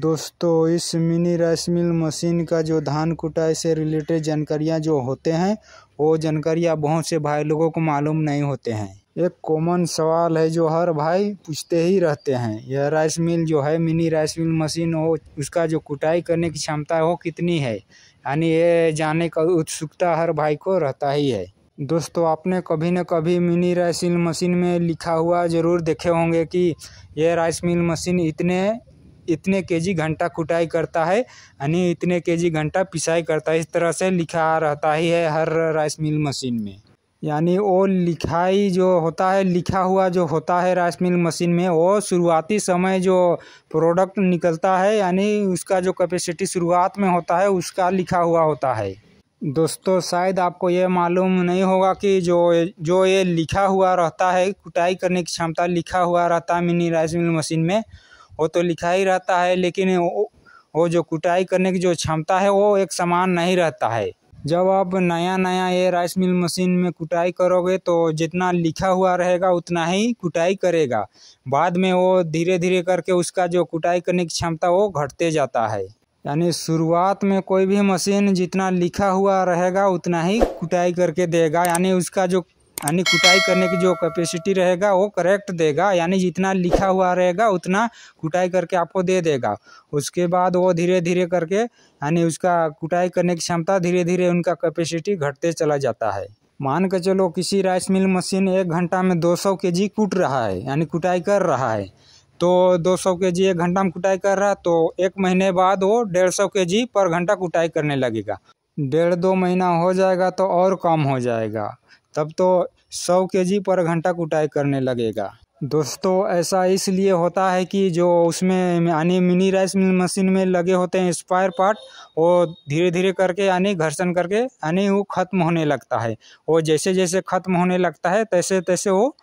दोस्तों इस mini rice mill machine का जो धान कुटाई से रिलेटेड जानकारियाँ जो होते हैं वो जानकारियाँ बहुत से भाई लोगों को मालूम नहीं होते हैं। एक कॉमन सवाल है जो हर भाई पूछते ही रहते हैं, यह राइस मिल जो है मिनी राइस मिल मशीन हो उसका जो कुटाई करने की क्षमता हो कितनी है, यानी ये जानने का उत्सुकता हर भाई को रहता ही है। दोस्तों आपने कभी न कभी मिनी राइस मिल मशीन में लिखा हुआ ज़रूर देखे होंगे कि यह राइस मिल मशीन इतने केजी घंटा कुटाई करता है, यानी इतने केजी घंटा पिसाई करता है, इस तरह से लिखा रहता ही है हर राइस मिल मशीन में। यानी वो लिखाई जो होता है, लिखा हुआ जो होता है राइस मिल मशीन में, वो शुरुआती समय जो प्रोडक्ट निकलता है यानी उसका जो कैपेसिटी शुरुआत में होता है उसका लिखा हुआ होता है। दोस्तों शायद आपको ये मालूम नहीं होगा कि जो ये लिखा हुआ रहता है, कुटाई करने की क्षमता लिखा हुआ रहता है मिनी राइस मिल मशीन में, वो तो लिखा ही रहता है, लेकिन वो जो कुटाई करने की जो क्षमता है वो एक समान नहीं रहता है। जब आप नया नया ये राइस मिल मशीन में कुटाई करोगे तो जितना लिखा हुआ रहेगा उतना ही कुटाई करेगा, बाद में वो धीरे धीरे करके उसका जो कुटाई करने की क्षमता वो घटते जाता है। यानी शुरुआत में कोई भी मशीन जितना लिखा हुआ रहेगा उतना ही कुटाई करके देगा, यानी उसका जो यानी कुटाई करने की जो कैपेसिटी रहेगा वो करेक्ट देगा, यानी जितना लिखा हुआ रहेगा उतना कुटाई करके आपको दे देगा। उसके बाद वो धीरे धीरे करके यानी उसका कुटाई करने की क्षमता धीरे धीरे उनका कैपेसिटी घटते चला जाता है। मान के चलो किसी राइस मिल मशीन एक घंटा में 200 केजी कूट रहा है, यानी कुटाई कर रहा है, तो 200 केजी एक घंटा में कुटाई कर रहा है, तो एक महीने बाद वो 150 केजी पर घंटा कुटाई करने लगेगा। डेढ़ दो महीना हो जाएगा तो और कम हो जाएगा, तब तो 100 केजी पर घंटा कुटाई करने लगेगा। दोस्तों ऐसा इसलिए होता है कि जो उसमें यानी मिनी राइस मिल मशीन में लगे होते हैं स्पायर पार्ट, वो धीरे धीरे करके यानी घर्षण करके यानी वो ख़त्म होने लगता है। वो जैसे जैसे ख़त्म होने लगता है तैसे तैसे वो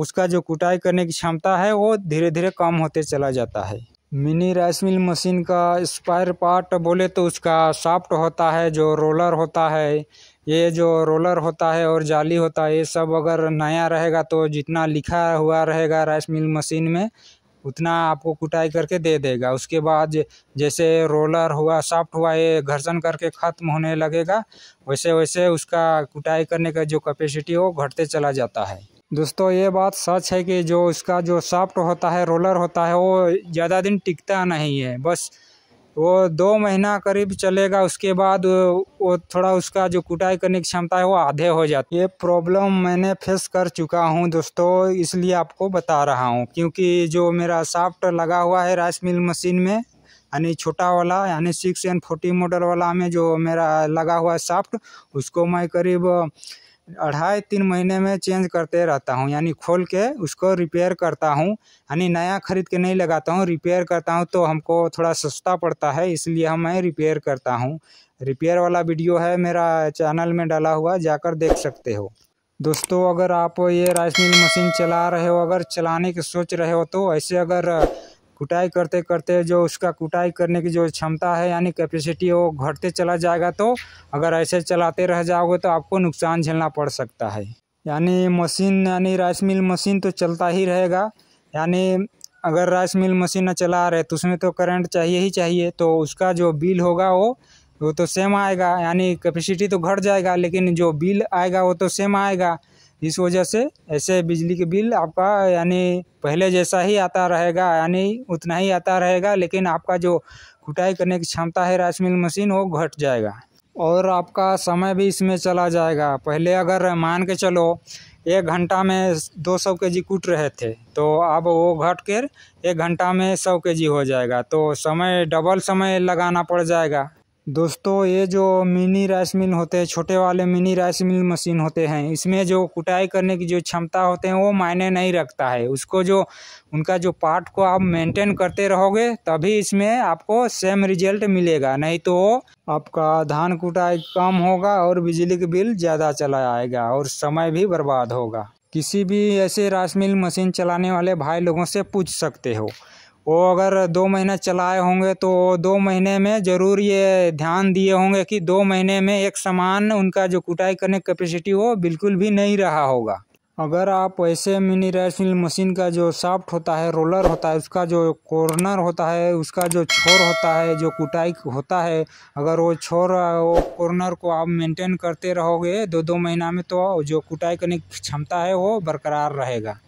उसका जो कुटाई करने की क्षमता है वो धीरे धीरे कम होते चला जाता है। मिनी राइस मिल मशीन का स्पायर पार्ट बोले तो उसका शाफ्ट होता है, जो रोलर होता है, ये जो रोलर होता है और जाली होता है, ये सब अगर नया रहेगा तो जितना लिखा हुआ रहेगा राइस मिल मशीन में उतना आपको कुटाई करके दे देगा। उसके बाद जैसे रोलर हुआ, शाफ्ट हुआ, ये घर्षण करके ख़त्म होने लगेगा, वैसे वैसे उसका कुटाई करने का जो कैपेसिटी वो घटते चला जाता है। दोस्तों ये बात सच है कि जो उसका जो शाफ्ट होता है, रोलर होता है, वो ज़्यादा दिन टिकता नहीं है, बस वो 2 महीना करीब चलेगा, उसके बाद वो थोड़ा उसका जो कुटाई करने की क्षमता है वो आधे हो जाती है। ये प्रॉब्लम मैंने फेस कर चुका हूँ दोस्तों, इसलिए आपको बता रहा हूँ, क्योंकि जो मेरा शाफ्ट लगा हुआ है राइस मिल मशीन में यानी छोटा वाला यानी 6N40 मॉडल वाला में जो मेरा लगा हुआ है शाफ्ट, उसको मैं करीब 2.5-3 महीने में चेंज करते रहता हूँ, यानी खोल के उसको रिपेयर करता हूँ, यानी नया खरीद के नहीं लगाता हूँ, रिपेयर करता हूँ, तो हमको थोड़ा सस्ता पड़ता है, इसलिए मैं रिपेयर करता हूँ। रिपेयर वाला वीडियो है मेरा चैनल में डाला हुआ, जाकर देख सकते हो। दोस्तों अगर आप ये राइस मिल मशीन चला रहे हो, अगर चलाने की सोच रहे हो, तो ऐसे अगर कुटाई करते करते जो उसका कुटाई करने की जो क्षमता है यानी कैपेसिटी वो घटते चला जाएगा, तो अगर ऐसे चलाते रह जाओगे तो आपको नुकसान झेलना पड़ सकता है। यानी मशीन यानी राइस मिल मशीन तो चलता ही रहेगा, यानी अगर राइस मिल मशीन ना चला रहे तो उसमें तो करंट चाहिए ही चाहिए, तो उसका जो बिल होगा वो तो सेम आएगा, यानी कैपेसिटी तो घट जाएगा लेकिन जो बिल आएगा वो तो सेम आएगा। इस वजह से ऐसे बिजली के बिल आपका यानी पहले जैसा ही आता रहेगा, यानी उतना ही आता रहेगा, लेकिन आपका जो कुटाई करने की क्षमता है राइस मिल मशीन वो घट जाएगा और आपका समय भी इसमें चला जाएगा। पहले अगर मान के चलो 1 घंटा में 200 केजी कूट रहे थे, तो अब वो घट कर 1 घंटा में 100 केजी हो जाएगा, तो समय डबल समय लगाना पड़ जाएगा। दोस्तों ये जो मिनी राइस मिल होते हैं, छोटे वाले मिनी राइस मिल मशीन होते हैं, इसमें जो कुटाई करने की जो क्षमता होते हैं वो मायने नहीं रखता है। उसको जो उनका जो पार्ट को आप मेंटेन करते रहोगे तभी इसमें आपको सेम रिजल्ट मिलेगा, नहीं तो आपका धान कुटाई कम होगा और बिजली के बिल ज़्यादा चला आएगा और समय भी बर्बाद होगा। किसी भी ऐसे राइस मिल मशीन चलाने वाले भाई लोगों से पूछ सकते हो, वो अगर 2 महीना चलाए होंगे तो 2 महीने में ज़रूर ये ध्यान दिए होंगे कि 2 महीने में एक समान उनका जो कुटाई करने की कैपेसिटी हो बिल्कुल भी नहीं रहा होगा। अगर आप वैसे मिनी राइस मिल मशीन का जो शाफ्ट होता है, रोलर होता है, उसका जो कॉर्नर होता है, उसका जो छोर होता है, जो कुटाई होता है, अगर वो छोर वो कॉर्नर को आप मेंटेन करते रहोगे 2-2 महीना में तो जो कुटाई करने की क्षमता है वो बरकरार रहेगा।